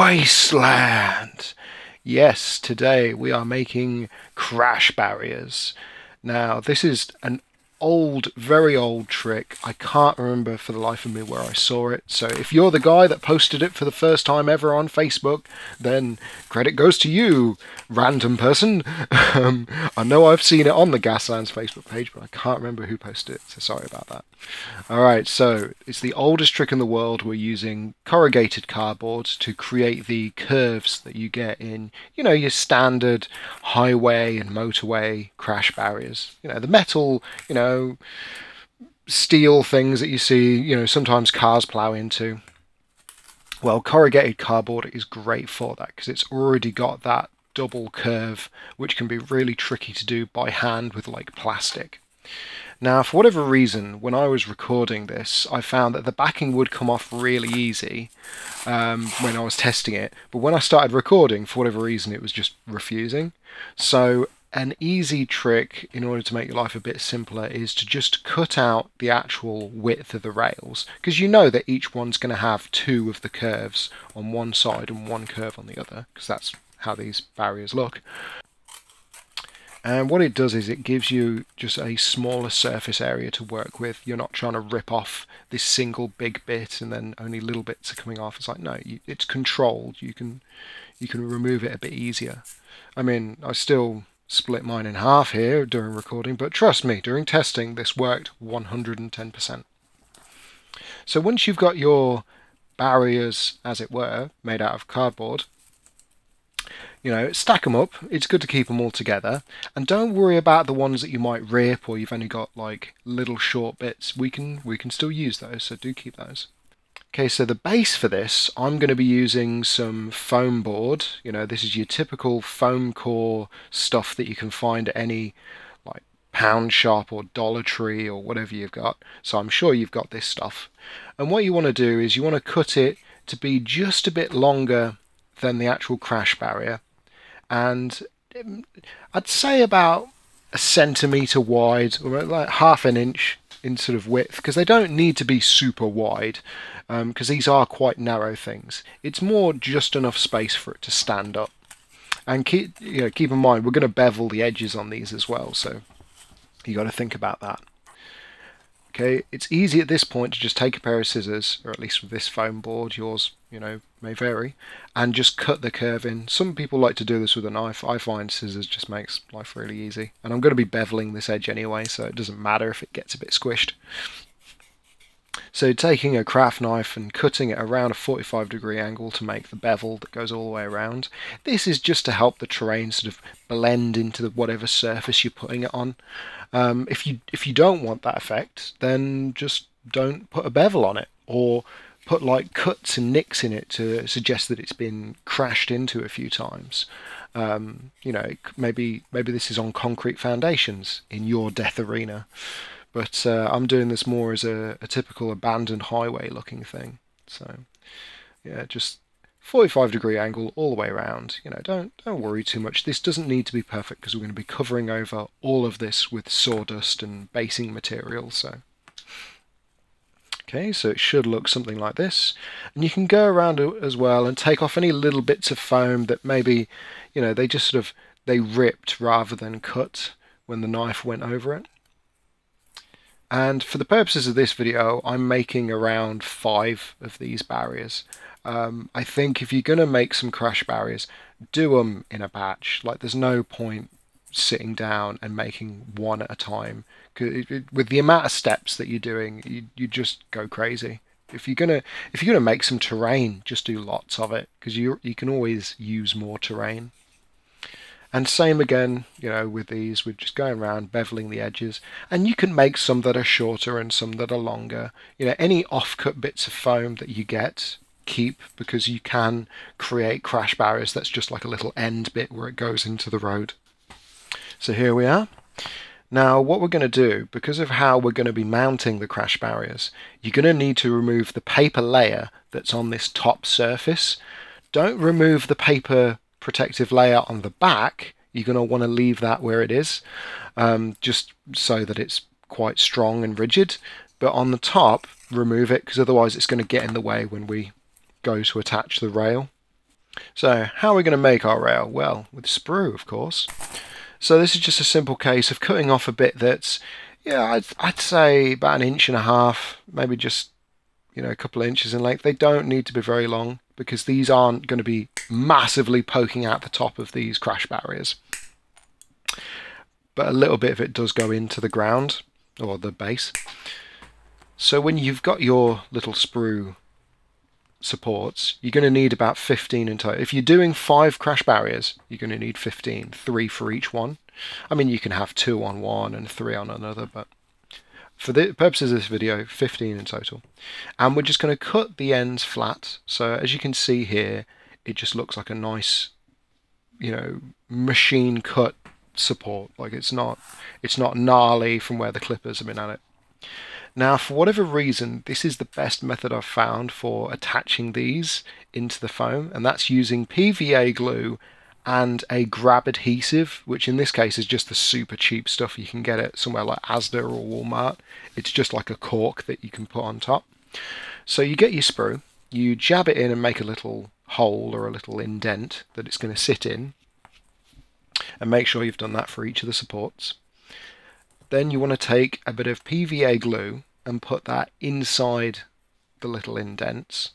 Wasteland! Yes, today we are making crash barriers. Now, this is an old, very old trick. I can't remember for the life of me where I saw it. So if you're the guy that posted it for the first time ever on Facebook, then credit goes to you, random person. I know I've seen it on the Gaslands Facebook page, but I can't remember who posted it, so sorry about that. Alright, so it's the oldest trick in the world. We're using corrugated cardboard to create the curves that you get in, you know, your standard highway and motorway crash barriers. You know, the metal, you know, steel things that you see, you know, sometimes cars plow into. Well, corrugated cardboard is great for that because it's already got that double curve, which can be really tricky to do by hand with like plastic. Now, for whatever reason, when I was recording this, I found that the backing would come off really easy when I was testing it. But when I started recording, for whatever reason, it was just refusing. So an easy trick in order to make your life a bit simpler is to just cut out the actual width of the rails, because you know that each one's going to have two of the curves on one side and one curve on the other, because that's how these barriers look. And what it does is it gives you just a smaller surface area to work with. You're not trying to rip off this single big bit and then only little bits are coming off. It's like, no, it's controlled. You can remove it a bit easier. I mean, I still split mine in half here during recording, but trust me, during testing, this worked 110%. So once you've got your barriers, as it were, made out of cardboard, you know, stack them up. It's good to keep them all together, and don't worry about the ones that you might rip or you've only got like little short bits. We can still use those, so do keep those. Okay, so the base for this, I'm going to be using some foam board. You know, this is your typical foam core stuff that you can find at any like pound shop or Dollar Tree or whatever you've got. So I'm sure you've got this stuff. And what you want to do is you want to cut it to be just a bit longer than the actual crash barrier, and I'd say about 1 centimetre wide, or like 1/2 inch in sort of width, because they don't need to be super wide, because these are quite narrow things. It's more just enough space for it to stand up. And keep in mind, we're going to bevel the edges on these as well, so you got to think about that. Okay, it's easy at this point to just take a pair of scissors, or at least with this foam board, yours, you know, may vary, and just cut the curve in. Some people like to do this with a knife. I find scissors just makes life really easy. And I'm going to be beveling this edge anyway, so it doesn't matter if it gets a bit squished. So taking a craft knife and cutting it around a 45-degree angle to make the bevel that goes all the way around. This is just to help the terrain sort of blend into whatever surface you're putting it on. If you don't want that effect, then just don't put a bevel on it, or put like cuts and nicks in it to suggest that it's been crashed into a few times. You know, maybe this is on concrete foundations in your death arena. But I'm doing this more as a typical abandoned highway looking thing. So yeah, just 45-degree angle all the way around. You know, don't worry too much. This doesn't need to be perfect because we're going to be covering over all of this with sawdust and basing material. So okay, so it should look something like this. And you can go around as well and take off any little bits of foam that maybe, you know, they just sort of they ripped rather than cut when the knife went over it. And for the purposes of this video, I'm making around 5 of these barriers. I think if you're going to make some crash barriers, do them in a batch. Like, there's no point sitting down and making one at a time. With the amount of steps that you're doing, you just go crazy. If you're gonna make some terrain, just do lots of it, because you can always use more terrain. And same again, you know, with these, we're just going around beveling the edges, and you can make some that are shorter and some that are longer. You know, any off-cut bits of foam that you get, keep, because you can create crash barriers. That's just like a little end bit where it goes into the road. So here we are. Now, what we're going to do, because of how we're going to be mounting the crash barriers, you're going to need to remove the paper layer that's on this top surface. Don't remove the paper protective layer on the back. You're going to want to leave that where it is, just so that it's quite strong and rigid. But on the top, remove it, because otherwise it's going to get in the way when we go to attach the rail. So how are we going to make our rail? Well, with sprue, of course. So this is just a simple case of cutting off a bit that's, yeah, I'd say about 1.5 inches, maybe just, you know, a couple of inches in length. They don't need to be very long because these aren't going to be massively poking out the top of these crash barriers. But a little bit of it does go into the ground or the base. So when you've got your little sprue supports, you're going to need about 15 in total. If you're doing 5 crash barriers, you're going to need 15, 3 for each one. I mean, you can have 2 on one and 3 on another, but for the purposes of this video, 15 in total. And we're just going to cut the ends flat. So as you can see here, it just looks like a nice, you know, machine cut support. Like it's not gnarly from where the clippers have been at it. Now, for whatever reason, this is the best method I've found for attaching these into the foam, and that's using PVA glue and a grab adhesive, which in this case is just the super cheap stuff you can get it somewhere like Asda or Walmart. It's just like a cork that you can put on top. So you get your sprue, you jab it in and make a little hole or a little indent that it's going to sit in, and make sure you've done that for each of the supports. Then you want to take a bit of PVA glue and put that inside the little indents,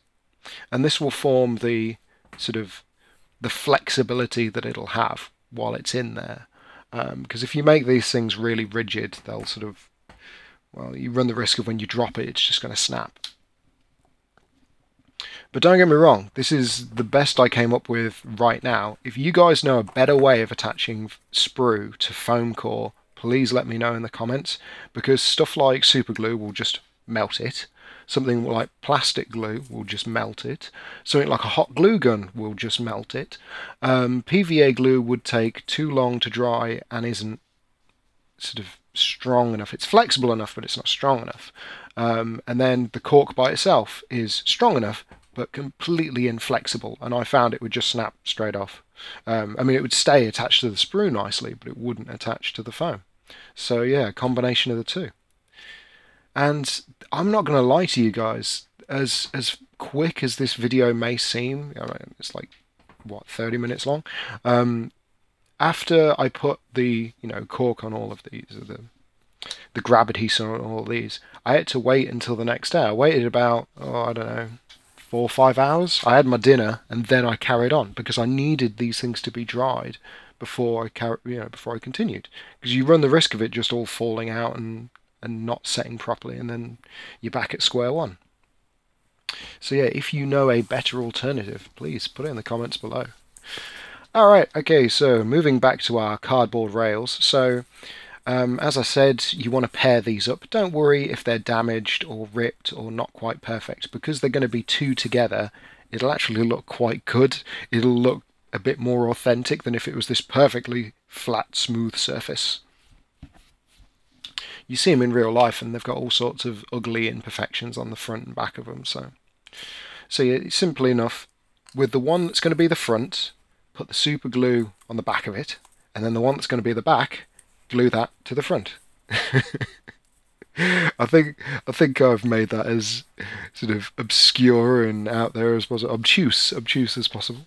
and this will form the sort of the flexibility that it'll have while it's in there, because if you make these things really rigid, they'll sort of, well, you run the risk of when you drop it, it's just going to snap. But don't get me wrong, this is the best I came up with right now. If you guys know a better way of attaching sprue to foam core, please let me know in the comments, because stuff like super glue will just melt it, something like plastic glue will just melt it, something like a hot glue gun will just melt it. PVA glue would take too long to dry and isn't sort of strong enough. It's flexible enough, but it's not strong enough. And then the cork by itself is strong enough, but completely inflexible, and I found it would just snap straight off. I mean, it would stay attached to the sprue nicely, but it wouldn't attach to the foam. So yeah, a combination of the two. And I'm not going to lie to you guys, as quick as this video may seem, it's like, what, 30 minutes long? After I put the, you know, cork on all of these, or the grab adhesive on all of these, I had to wait until the next day. I waited about, oh, I don't know, 4 or 5 hours. I had my dinner and then I carried on because I needed these things to be dried before I continued, because you run the risk of it just all falling out and not setting properly, and then you're back at square one. So yeah, if you know a better alternative, please put it in the comments below. Alright, okay, so moving back to our cardboard rails. So as I said, you want to pair these up. Don't worry if they're damaged or ripped or not quite perfect, because they're going to be two together. It'll actually look quite good. It'll look a bit more authentic than if it was this perfectly flat, smooth surface. You see them in real life and they've got all sorts of ugly imperfections on the front and back of them. So yeah, simply enough, with the one that's going to be the front, put the super glue on the back of it, and then the one that's going to be the back, glue that to the front. I think I've made that as sort of obscure and out there as possible, obtuse as possible.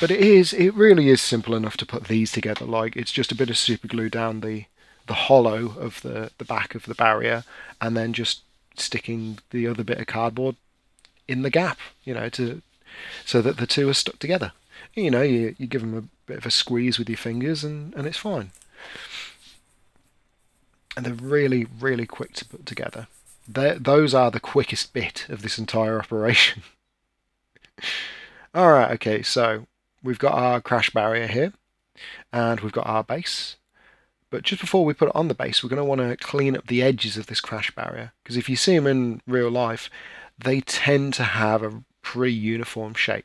But it really is simple enough to put these together. Like, it's just a bit of super glue down the hollow of the back of the barrier, and then just sticking the other bit of cardboard in the gap, you know, so that the two are stuck together. You know, you give them a bit of a squeeze with your fingers and it's fine. And they're really, really quick to put together. Those are the quickest bit of this entire operation. Alright, okay, so we've got our crash barrier here, and we've got our base. But just before we put it on the base, we're going to want to clean up the edges of this crash barrier, because if you see them in real life, they tend to have a pretty uniform shape.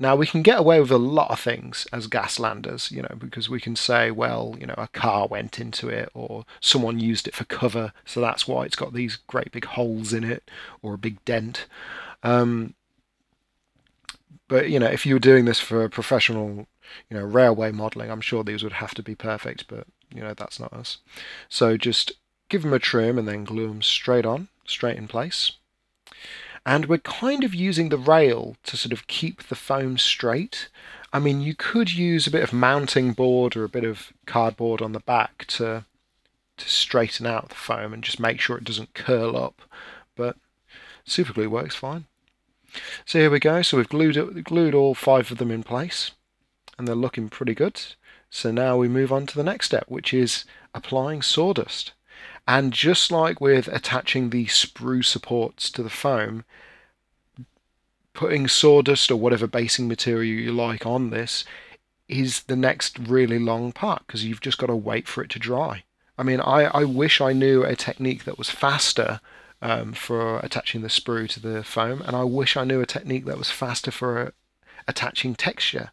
Now, we can get away with a lot of things as Gaslanders, you know, because we can say, well, you know, a car went into it, or someone used it for cover, so that's why it's got these great big holes in it, or a big dent. But, you know, if you were doing this for professional, you know, railway modelling, I'm sure these would have to be perfect, but, you know, that's not us. So just give them a trim and then glue them straight in place. And we're kind of using the rail to sort of keep the foam straight. I mean, you could use a bit of mounting board or a bit of cardboard on the back to straighten out the foam and just make sure it doesn't curl up, but super glue works fine. So here we go. So we've glued all 5 of them in place, and they're looking pretty good. So now we move on to the next step, which is applying sawdust. And just like with attaching the sprue supports to the foam, putting sawdust or whatever basing material you like on this is the next really long part, because you've just got to wait for it to dry. I mean, I wish I knew a technique that was faster for attaching the sprue to the foam, and I wish I knew a technique that was faster for attaching texture.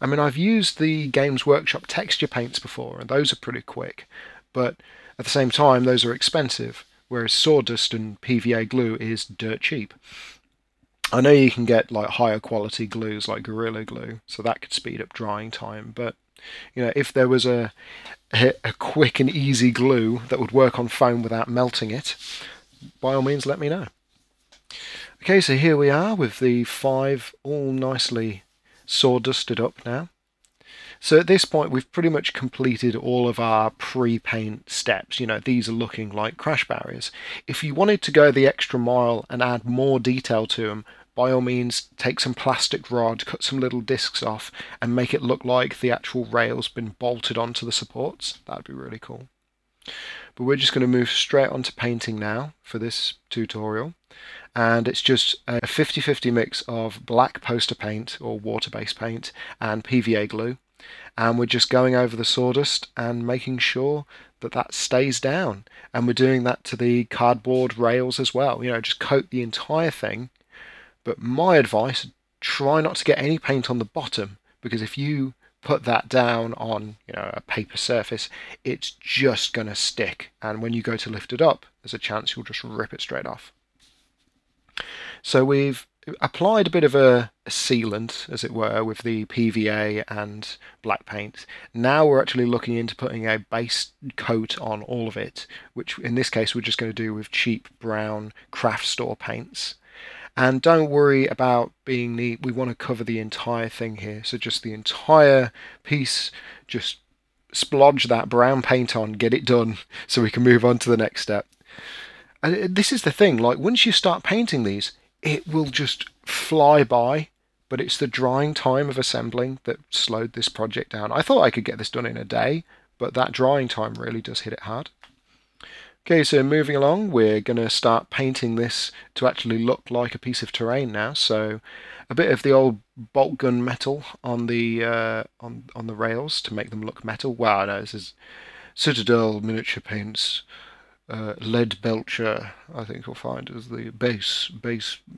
I mean, I've used the Games Workshop texture paints before, and those are pretty quick, but at the same time, those are expensive, whereas sawdust and PVA glue is dirt cheap. I know you can get like higher quality glues like Gorilla Glue, so that could speed up drying time, but you know, if there was a quick and easy glue that would work on foam without melting it, by all means let me know. Okay, so here we are with the 5 all nicely sawdusted up now. So at this point we've pretty much completed all of our pre-paint steps. You know, these are looking like crash barriers. If you wanted to go the extra mile and add more detail to them, by all means take some plastic rod, cut some little discs off and make it look like the actual rail's been bolted onto the supports. That'd be really cool. But we're just going to move straight onto painting now for this tutorial, and it's just a 50-50 mix of black poster paint or water-based paint and PVA glue, and we're just going over the sawdust and making sure that that stays down, and we're doing that to the cardboard rails as well. You know, just coat the entire thing, but my advice, try not to get any paint on the bottom, because if you put that down on, you know, a paper surface, it's just going to stick, and when you go to lift it up there's a chance you'll just rip it straight off. So we've applied a bit of a sealant, as it were, with the PVA and black paint. Now we're actually looking into putting a base coat on all of it, which in this case we're just going to do with cheap brown craft store paints. And don't worry about being neat, we want to cover the entire thing here. So just the entire piece, just splodge that brown paint on, get it done, so we can move on to the next step. And this is the thing, like once you start painting these, it will just fly by, but it's the drying time of assembling that slowed this project down. I thought I could get this done in a day, but that drying time really does hit it hard. Okay, so moving along, we're going to start painting this to actually look like a piece of terrain now. So a bit of the old bolt gun metal on the on the rails to make them look metal. Wow, no, this is Citadel Miniature Paints, Lead Belcher, I think you'll find, is the base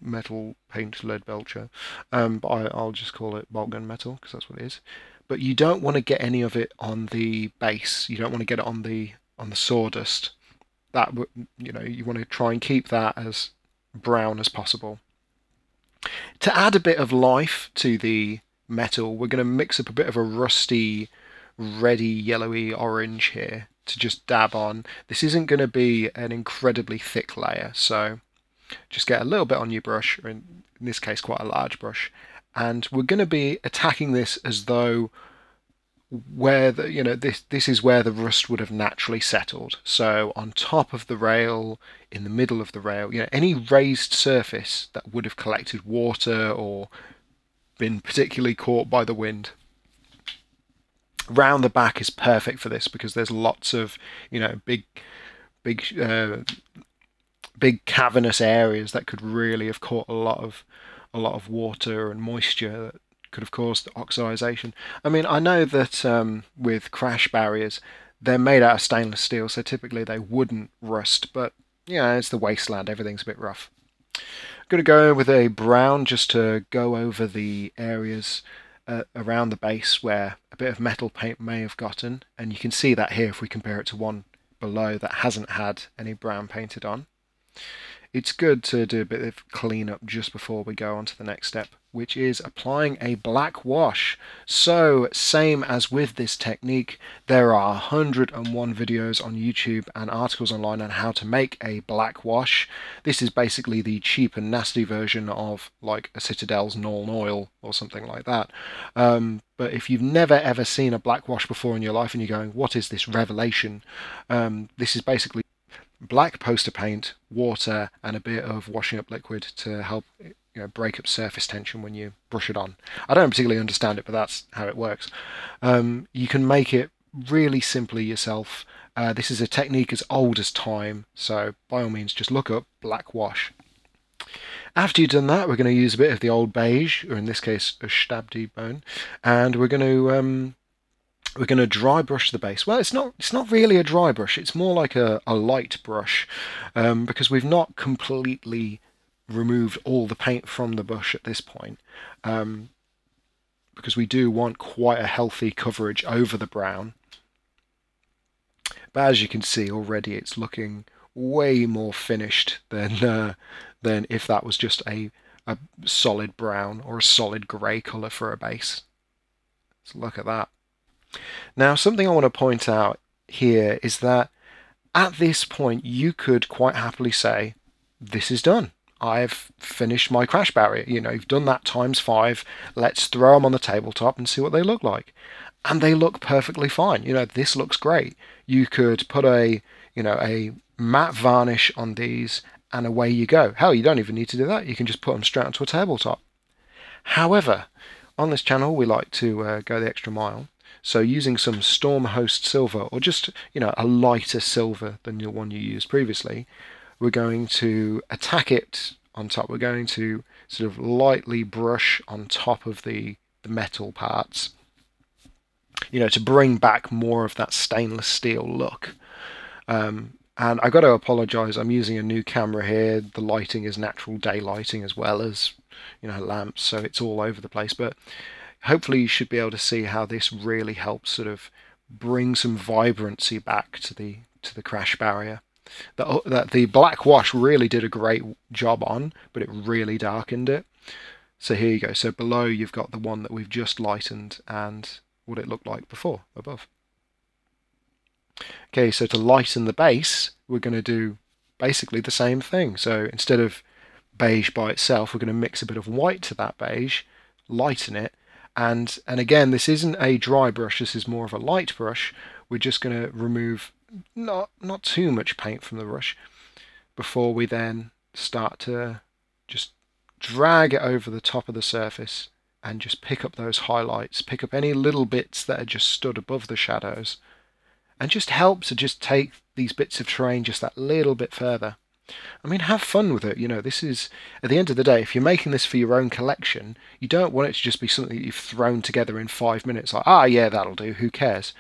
metal paint Lead Belcher. But I'll just call it bolt gun metal because that's what it is. But you don't want to get any of it on the base. You don't want to get it on the sawdust. That, you know, you want to try and keep that as brown as possible. To add a bit of life to the metal, we're going to mix up a bit of a rusty, reddy, yellowy orange here to just dab on. This isn't going to be an incredibly thick layer, so just get a little bit on your brush, or in this case quite a large brush, and we're going to be attacking this as though where the, you know, this is where the rust would have naturally settled. So on top of the rail, in the middle of the rail, you know, any raised surface that would have collected water or been particularly caught by the wind. Round the back is perfect for this because there's lots of, you know, big cavernous areas that could really have caught a lot of water and moisture that could have caused the oxidization. I mean, I know that with crash barriers, they're made out of stainless steel, so typically they wouldn't rust, but yeah, it's the wasteland, everything's a bit rough. I'm going to go with a brown just to go over the areas around the base where a bit of metal paint may have gotten, and you can see that here if we compare it to one below that hasn't had any brown painted on. It's good to do a bit of clean up just before we go on to the next step. which is applying a black wash. So same as with this technique, there are 101 videos on YouTube and articles online on how to make a black wash. This is basically the cheap and nasty version of like a Citadel's Nuln Oil or something like that. But if you've never ever seen a black wash before in your life and you're going, what is this revelation? This is basically black poster paint, water, and a bit of washing up liquid to help break up surface tension when you brush it on. I don't particularly understand it, but that's how it works. You can make it really simply yourself. This is a technique as old as time, so by all means just look up black wash. After you've done that, we're going to use a bit of the old beige, or in this case a stabby bone, and we're going to dry brush the base. Well, it's not really a dry brush, it's more like a light brush, because we've not completely removed all the paint from the brush at this point, because we do want quite a healthy coverage over the brown. But as you can see already, it's looking way more finished than if that was just a solid brown or a solid grey colour for a base. Let's look at that. Now, something I want to point out here is that at this point you could quite happily say, this is done. I've finished my crash barrier. You've done that times 5. Let's throw them on the tabletop and see what they look like. And they look perfectly fine. This looks great. You could put a matte varnish on these and away you go. Hell, you don't even need to do that. You can just put them straight onto a tabletop. However, on this channel we like to go the extra mile. So using some Stormhost Silver, or just a lighter silver than the one you used previously, we're going to attack it on top. We're going to sort of lightly brush on top of the metal parts, to bring back more of that stainless steel look. And I've got to apologise, I'm using a new camera here. The lighting is natural day lighting as well as lamps, so it's all over the place. But hopefully you should be able to see how this really helps sort of bring some vibrancy back to the crash barrier. That the black wash really did a great job on, but it really darkened it. So here you go. So below you've got the one that we've just lightened and what it looked like before above. Okay, so to lighten the base, we're going to do basically the same thing. So instead of beige by itself, we're going to mix a bit of white to that beige, lighten it, and again, this isn't a dry brush, this is more of a light brush. We're just going to remove not too much paint from the brush before we then start to just drag it over the top of the surface and just pick up those highlights, pick up any little bits that are just stood above the shadows, and just help to just take these bits of terrain just that little bit further. I mean, have fun with it. This is, at the end of the day, if you're making this for your own collection, you don't want it to just be something that you've thrown together in 5 minutes, like, ah, yeah, that'll do, who cares?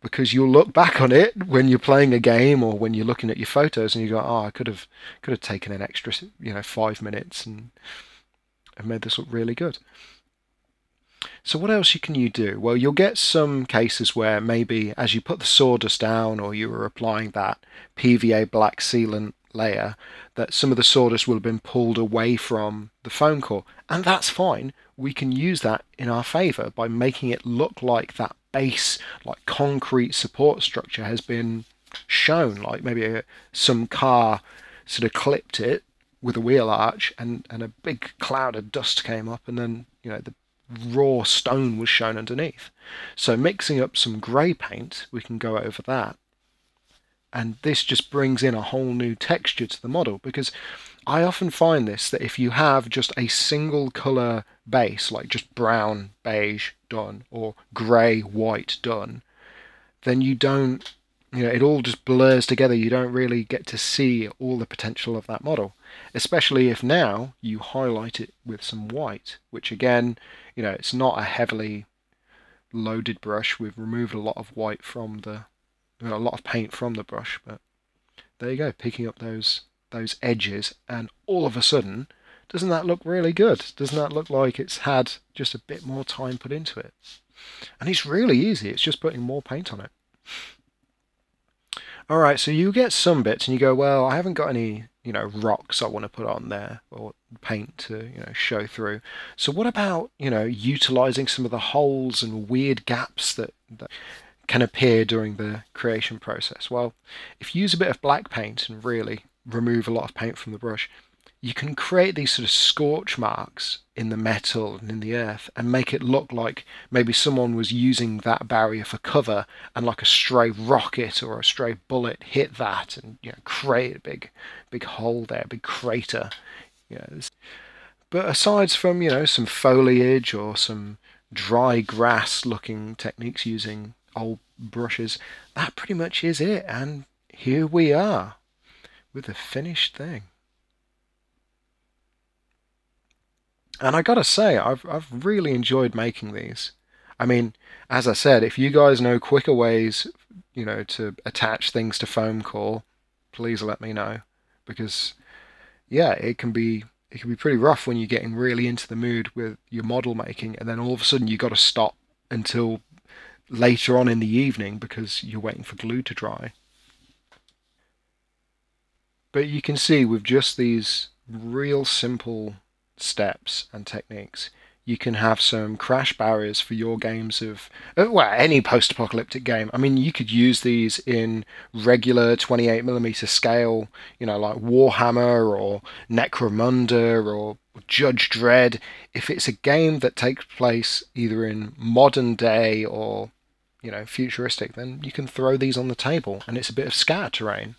Because you'll look back on it when you're playing a game or when you're looking at your photos and you go, oh, I could have taken an extra 5 minutes and made this look really good. So what else can you do? Well, you'll get some cases where maybe as you put the sawdust down or you were applying that PVA black sealant layer, that some of the sawdust will have been pulled away from the foam core. And that's fine. We can use that in our favour by making it look like that base, like concrete support structure has been shown, like maybe some car sort of clipped it with a wheel arch and a big cloud of dust came up, and then the raw stone was shown underneath. So mixing up some grey paint, we can go over that, and this just brings in a whole new texture to the model. Because I often find this, that if you have just a single colour base, like just brown, beige done, or grey, white done, then you don't, it all just blurs together. You don't really get to see all the potential of that model, especially if now you highlight it with some white, which again, it's not a heavily loaded brush. We've removed a lot of white from the, a lot of paint from the brush, but there you go, picking up those edges, and all of a sudden, doesn't that look really good? Doesn't that look like it's had just a bit more time put into it? And it's really easy, it's just putting more paint on it. Alright, so you get some bits and you go, well, I haven't got any you know, rocks I want to put on there, or paint to, you know, show through. So what about, you know, utilizing some of the holes and weird gaps that can appear during the creation process? Well, if you use a bit of black paint and really remove a lot of paint from the brush, you can create these sort of scorch marks in the metal and in the earth and make it look like maybe someone was using that barrier for cover, and like a stray rocket or a stray bullet hit that and, you know, create a big hole there, a big crater. You know. But aside from, you know, some foliage or some dry grass looking techniques using old brushes, that pretty much is it. And here we are with the finished thing. And I gotta say, I've really enjoyed making these. I mean, as I said, if you guys know quicker ways, you know, to attach things to foam core, please let me know, because yeah, it can be pretty rough when you're getting really into the mood with your model making, and then all of a sudden you got to stop until later on in the evening because you're waiting for glue to dry. But you can see with just these real simple steps and techniques, you can have some crash barriers for your games of, well, any post-apocalyptic game. I mean, you could use these in regular 28mm scale, you know, like Warhammer or Necromunda or Judge Dredd. If it's a game that takes place either in modern day or, you know, futuristic, then you can throw these on the table and it's a bit of scatter terrain.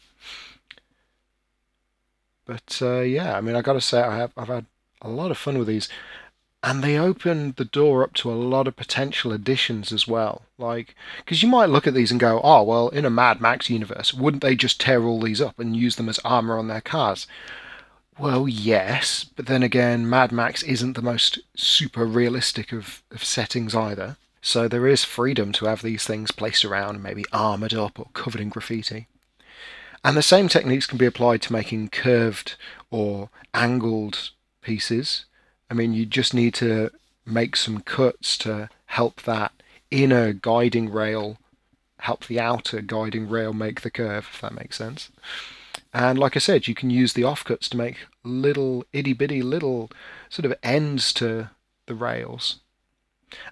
But yeah, I mean, I gotta say, I've had a lot of fun with these, and they open the door up to a lot of potential additions as well. Like, because you might look at these and go, oh, well, in a Mad Max universe, wouldn't they just tear all these up and use them as armor on their cars? Well, yes, but then again, Mad Max isn't the most super realistic of settings either. So there is freedom to have these things placed around and maybe armored up or covered in graffiti. And the same techniques can be applied to making curved or angled pieces. I mean, you just need to make some cuts to help that inner guiding rail help the outer guiding rail make the curve, if that makes sense. And like I said, you can use the offcuts to make little itty bitty little sort of ends to the rails.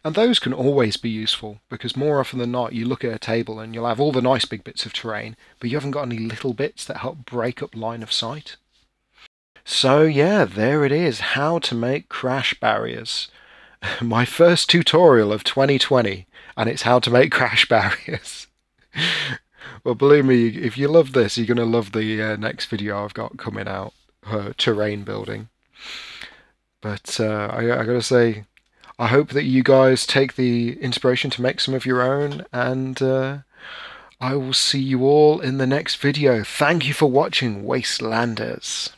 And those can always be useful, because more often than not you look at a table and you'll have all the nice big bits of terrain, but you haven't got any little bits that help break up line of sight. So yeah, there it is, how to make crash barriers. My first tutorial of 2020, and it's how to make crash barriers. Well, believe me, if you love this, you're going to love the next video I've got coming out, terrain building. But I gotta say, I hope that you guys take the inspiration to make some of your own, and I will see you all in the next video. Thank you for watching, Wastelanders.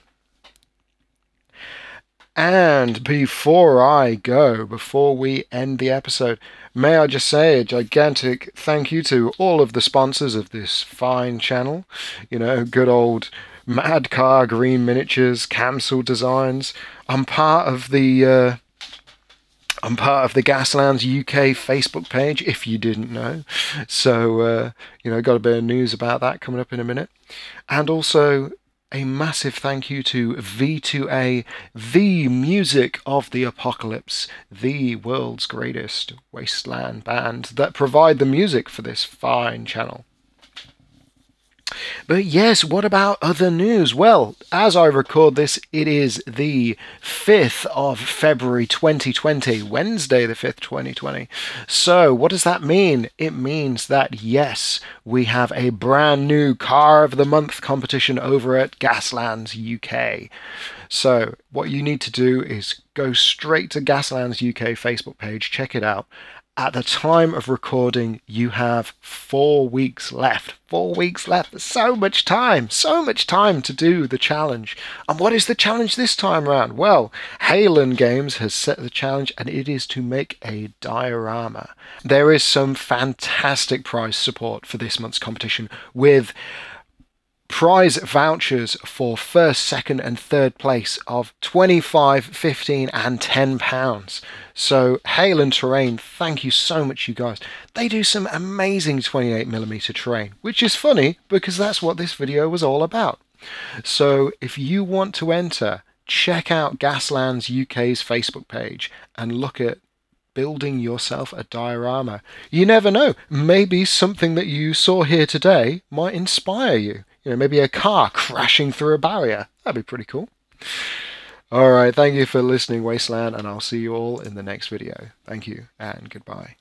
And before I go, before we end the episode, may I just say a gigantic thank you to all of the sponsors of this fine channel. You know, good old Mad Car, Green Miniatures, Kyamsil Designs. I'm part of the Gaslands UK Facebook page, if you didn't know. So, you know, got a bit of news about that coming up in a minute. And also, a massive thank you to V2A, the music of the apocalypse, the world's greatest wasteland band that provide the music for this fine channel. But yes, what about other news? Well, as I record this, it is the 5th of February 2020, Wednesday the 5th, 2020. So what does that mean? It means that, yes, we have a brand new Car of the Month competition over at Gaslands UK. So what you need to do is go straight to Gaslands UK Facebook page, check it out. At the time of recording, you have 4 weeks left. 4 weeks left. There's so much time to do the challenge. And what is the challenge this time round? Well, Hayland Games has set the challenge, and it is to make a diorama. There is some fantastic prize support for this month's competition, with prize vouchers for first, second and third place of £25, £15 and £10. So Hayland Terrain, thank you so much, you guys. They do some amazing 28mm terrain, which is funny because that's what this video was all about. So if you want to enter, check out Gaslands UK's Facebook page and look at building yourself a diorama. You never know, maybe something that you saw here today might inspire you. You know, maybe a car crashing through a barrier. That'd be pretty cool. All right, thank you for listening, Wasteland, and I'll see you all in the next video. Thank you, and goodbye.